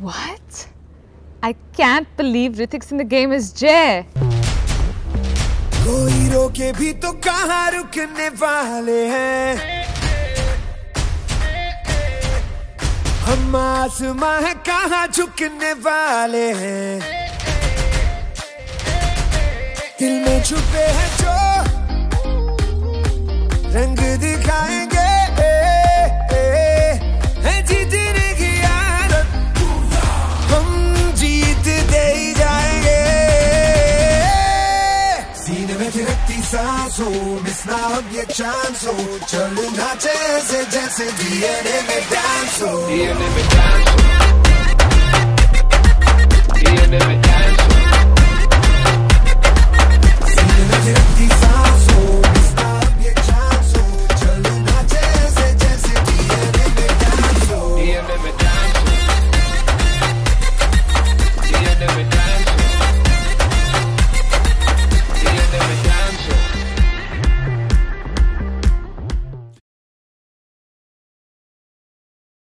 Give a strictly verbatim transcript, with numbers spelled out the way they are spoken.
What? I can't believe Hrithik's in the game as Jay. कोई रोके भी तो कहाँ रुकने वाले हैं हम आसमां है कहाँ झुकने वाले हैं दिल में छुपे हैं जो रंग दिखाएंगे है जीतने की आदत हम जीत दे ही जाएंगे सीने में थिरकती सांसों मिस ना हो ये चांस हो चलना जैसे जैसे डीएनए में डांस हो डीएनए में डांस हो